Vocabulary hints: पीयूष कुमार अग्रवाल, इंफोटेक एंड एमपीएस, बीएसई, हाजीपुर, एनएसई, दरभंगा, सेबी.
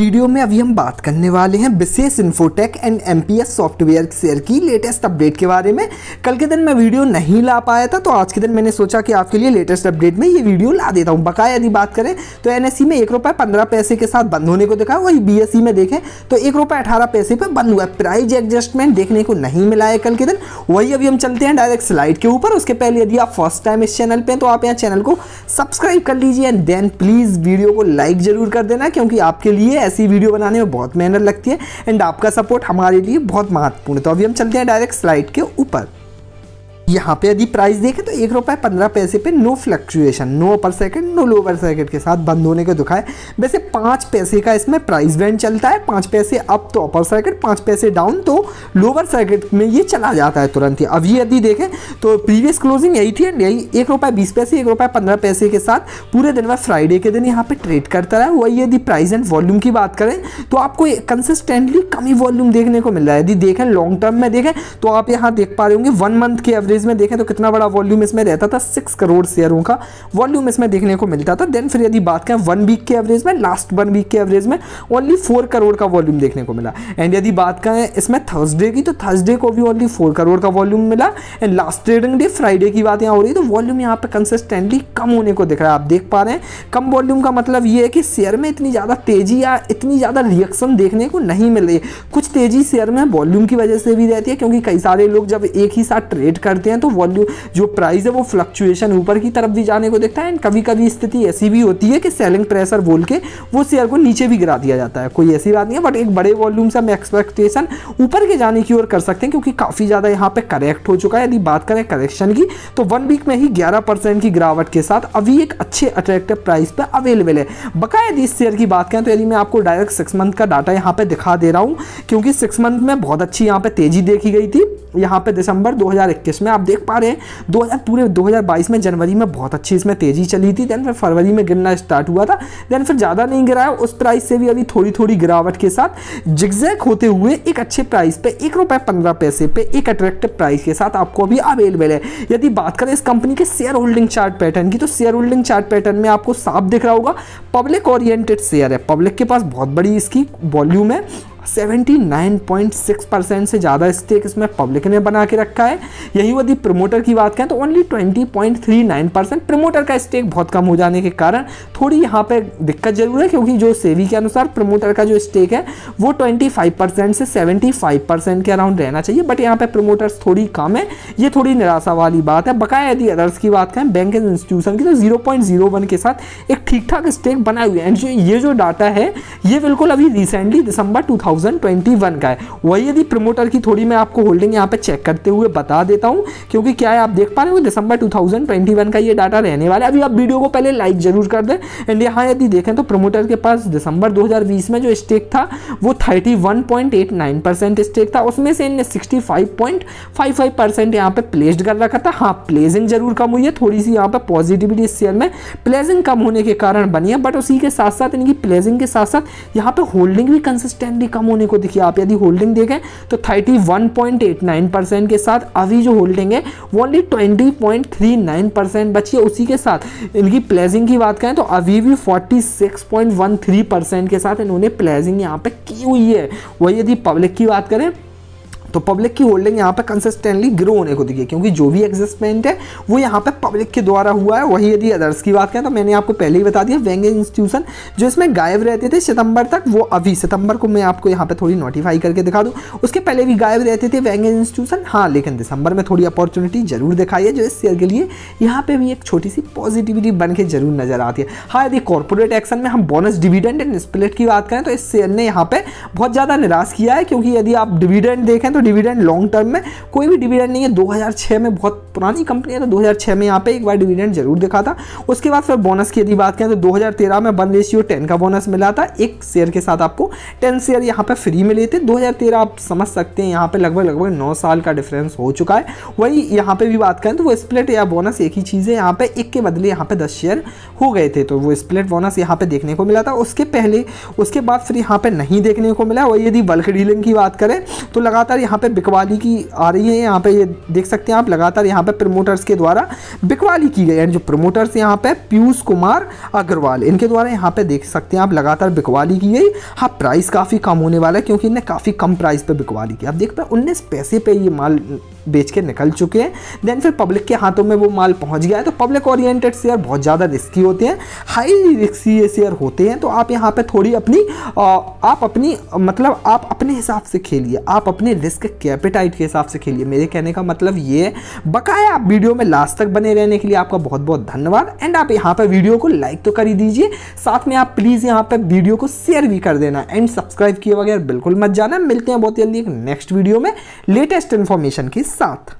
Video में अभी हम बात करने वाले हैं Vishesh इंफोटेक एंड एमपीएस software share की लेटेस्ट अपडेट के बारे में। कल के दिन मैं वीडियो नहीं ला पाया था, तो आज के दिन मैंने सोचा कि आपके लिए लेटेस्ट अपडेट में ये वीडियो ला देता हूँ। बकाया यदि बात करें तो एनएसई में ₹1.15 के साथ बंद होने को देखा, वही बीएसई में देखें तो ₹1.18 पर बंद हुआ। प्राइज एडजस्टमेंट देखने को नहीं मिला है कल के दिन। वही अभी हम चलते हैं डायरेक्ट स्लाइड के ऊपर। उसके पहले यदि आप फर्स्ट टाइम इस चैनल पर तो आप यहाँ चैनल को सब्सक्राइब कर लीजिए एंड देन प्लीज़ वीडियो को लाइक ज़रूर कर देना, क्योंकि आपके लिए ऐसी वीडियो बनाने में बहुत मेहनत लगती है एंड आपका सपोर्ट हमारे लिए बहुत महत्वपूर्ण है। तो अभी हम चलते हैं डायरेक्ट स्लाइड के ऊपर। यहाँ पे यदि प्राइस देखें तो ₹1.15 पे no fluctuation, no upper second no lower second के साथ बंद होने को दिखाए। वैसे 5 पैसे का इसमें प्राइस बैंड चलता है, 5 पैसे अप तो अपर सेकंड, 5 पैसे डाउन तो लोअर सेकंड में ये चला जाता है तुरंत ही। अभी यदि देखें तो प्रीवियस क्लोजिंग यही थी एंड यही ₹1.20 ₹1.15 के साथ पूरे दिन भर फ्राइडे के दिन यहाँ पर ट्रेड करता रहा। वही यदि प्राइस एंड वॉल्यूम की बात करें तो आपको कंसिस्टेंटली कमी वॉल्यूम देखने को मिल रहा है। यदि देखें लॉन्ग टर्म में देखें तो आप यहाँ देख पा रहे होंगे 1 मंथ के एवरेज में देखें तो कितना बड़ा वॉल्यूम इसमें रहता था, 6 करोड़ शेयरों का वॉल्यूम इसमें देखने को मिलता था। देन फिर यदि बात करें 1 वीक के एवरेज में, लास्ट 1 वीक के एवरेज में ओनली 4 करोड़ का वॉल्यूम देखने को मिला। एंड यदि बात करें इसमें थर्सडे की तो थर्सडे को भी ओनली 4 करोड़ का वॉल्यूम मिला। And last trading day Friday की बात यहाँ हो रही है तो वॉल्यूम यहाँ पर कंसिस्टेंटली कम होने को दिख रहा है। आप देख पा रहे हैं कम वॉल्यूम का मतलब ये है कि शेयर में इतनी ज़्यादा तेजी या इतनी ज़्यादा रिएक्शन देखने को नहीं मिल रही है। कुछ तेजी शेयर में वॉल्यूम की वजह से भी रहती है, क्योंकि कई सारे लोग जब एक ही साथ ट्रेड करते हैं तो वॉल्यूम जो प्राइस है वो फ्लक्चुएशन ऊपर की तरफ भी जाने को देखता है। एंड कभी कभी स्थिति ऐसी भी होती है कि सेलिंग प्रेशर बोल के वो शेयर को नीचे भी गिरा दिया जाता है, कोई ऐसी बात नहीं है। बट एक बड़े वॉल्यूम से हम एक्सपेक्टेशन ऊपर के जाने की ओर कर सकते हैं, क्योंकि काफ़ी ज़्यादा यहाँ पे करेक्ट हो चुका है। यदि बात करें करेक्शन की तो 1 वीक में ही 11% की गिरावट के साथ अभी एक अच्छे अट्रैक्टिव प्राइस पर अवेलेबल है। बकाया यदि इस शेयर की बात करें तो यदि मैं आपको डायरेक्ट 6 मंथ का डाटा यहाँ पर दिखा दे रहा हूँ, क्योंकि 6 मंथ में बहुत अच्छी यहाँ पर तेजी देखी गई थी। यहाँ पे दिसंबर 2021 में आप देख पा रहे हैं 2022 में जनवरी में बहुत अच्छी इसमें तेजी चली थी। देन फिर फरवरी में गिरना स्टार्ट हुआ था, देन फिर ज़्यादा नहीं गिरा है। उस प्राइस से भी अभी थोड़ी थोड़ी गिरावट के साथ जिगजैग होते हुए एक अच्छे प्राइस पे ₹1.15 पे एक अट्रैक्टिव प्राइस के साथ आपको अभी अवेलेबल है। यदि बात करें इस कंपनी के शेयर होल्डिंग चार्ट पैटर्न की तो शेयर होल्डिंग चार्ट पैटर्न में आपको साफ दिख रहा होगा पब्लिक ओरिएंटेड शेयर है, पब्लिक के पास बहुत बड़ी इसकी वॉल्यूम है, 79.6% से ज़्यादा स्टेक इसमें पब्लिक ने बना के रखा है। यही यदि प्रमोटर की बात करें तो ओनली 20.39% प्रमोटर का स्टेक बहुत कम हो जाने के कारण थोड़ी यहाँ पे दिक्कत जरूर है, क्योंकि जो सेबी के अनुसार प्रमोटर का जो स्टेक है वो 25% से 75% के अराउंड रहना चाहिए। बट यहाँ पे प्रमोटर्स थोड़ी कम है, ये थोड़ी निराशा वाली बात है। बकाया यदि अदर्स की बात करें बैंक एंड इंस्टीट्यूशन की तो 0.01 के साथ एक ठीक ठाक स्टेक बना हुआ है। एंड ये जो डाटा है ये बिल्कुल अभी रिसेंटली दिसंबर 2021 का है। वही यदि प्रमोटर की थोड़ी मैं आपको होल्डिंग यहाँ पे चेक करते हुए बता देता हूँ, क्योंकि क्या है आप देख पा रहे हो दिसंबर 2021 का ये डाटा रहने वाला है। अभी आप वीडियो को पहले लाइक जरूर कर दें। एंड यहाँ यदि देखें तो प्रमोटर के पास दिसंबर 2020 में जो स्टेक था वो 31.89% स्टेक था, उसमें से इनने 65.55% यहाँ पे प्लेस्ड कर रखा था। हाँ प्लेजिंग जरूर कम हुई है, थोड़ी सी यहाँ पर पॉजिटिविटी इस शेयर में प्लेजिंग कम होने के कारण बनी है। बट उसी के साथ साथ इनकी प्लेजिंग के साथ साथ यहाँ पे होल्डिंग भी कंसिस्टेंटली कम होने को दिखी। आप यदि होल्डिंग देखें तो 31.89% के साथ अभी जो होल्डिंग है वो ओनली 20.39% बची है। उसी के साथ इनकी प्लेजिंग की बात करें तो अभी भी 46.13% के साथ इन्होंने प्लेजिंग यहाँ पे की हुई है। वही यदि पब्लिक की बात करें तो पब्लिक की होल्डिंग यहाँ पर कंसिस्टेंटली ग्रो होने को दिखी, क्योंकि जो भी एडजस्टमेंट है वो यहाँ पे पब्लिक के द्वारा हुआ है। वही यदि अदर्स की बात करें तो मैंने आपको पहले ही बता दिया बैंक इंस्टीट्यूशन जो इसमें गायब रहते थे सितंबर तक, वो अभी सितंबर को मैं आपको यहाँ पे थोड़ी नोटिफाई करके दिखा दूँ। उसके पहले भी गायब रहते थे बैंक इंस्टीट्यूशन, हाँ लेकिन दिसंबर में थोड़ी अपॉर्चुनिटी जरूर दिखाई है, जो इस शेयर के लिए यहाँ पर भी एक छोटी सी पॉजिटिविटी बन के जरूर नजर आती है। हाँ यदि कॉर्पोरेट एक्शन में हम बोनस डिविडेंड एंड स्प्लिट की बात करें तो इस शेयर ने यहाँ पर बहुत ज़्यादा निराश किया है, क्योंकि यदि आप डिविडेंड देखें डिविडेंड लॉन्ग टर्म में कोई भी डिविडेंड नहीं है। 2006 में बहुत पुरानी कंपनी है तो 2006 में यहाँ पे एक बार डिविडेंड जरूर दिखा था। उसके बाद फिर बोनस की यदि बात करें तो 2013 में 1:10 का बोनस मिला था, एक शेयर के साथ आपको 10 शेयर यहाँ पे फ्री मिले थे। 2013 आप समझ सकते हैं यहाँ पे लगभग 9 साल का डिफरेंस हो चुका है। वही यहाँ पे भी बात करें तो वो स्प्लिट या बोनस एक ही चीज़ है, यहाँ पे एक के बदले यहाँ पे 10 शेयर हो गए थे, तो वो स्प्लिट बोनस यहाँ पे देखने को मिला था। उसके बाद फिर यहाँ पे नहीं देखने को मिला। वही यदि बल्क डीलिंग की बात करें तो लगातार यहाँ पे बिकवाली की आ रही है। यहाँ पे ये देख सकते हैं आप, लगातार यहाँ पे प्रमोटर्स के द्वारा बिकवाली की गई। एंड जो प्रमोटर्स यहाँ पे पीयूष कुमार अग्रवाल, इनके द्वारा यहाँ पे देख सकते हैं आप लगातार बिकवाली की गई। हाँ, प्राइस काफ़ी कम होने वाला है क्योंकि इन्हें काफ़ी कम प्राइस पे बिकवाली की। आप देख पाए 19 पैसे पे ये माल बेच के निकल चुके हैं। देन फिर पब्लिक के हाथों में वो माल पहुंच गया है। तो पब्लिक ओरिएंटेड शेयर बहुत ज़्यादा रिस्की होते हैं, हाईली रिस्की ये शेयर होते हैं। तो आप यहाँ पे थोड़ी अपनी आप अपने हिसाब से खेलिए, आप अपने रिस्क कैपिटाइट के हिसाब से खेलिए। मेरे कहने का मतलब ये बकाया। आप वीडियो में लास्ट तक बने रहने के लिए आपका बहुत बहुत धन्यवाद। एंड आप यहाँ पर वीडियो को लाइक तो कर ही दीजिए, साथ में आप प्लीज़ यहाँ पर वीडियो को शेयर भी कर देना। एंड सब्सक्राइब किए बगैर बिल्कुल मत जाना। मिलते हैं बहुत जल्दी एक नेक्स्ट वीडियो में लेटेस्ट इन्फॉर्मेशन के साथ।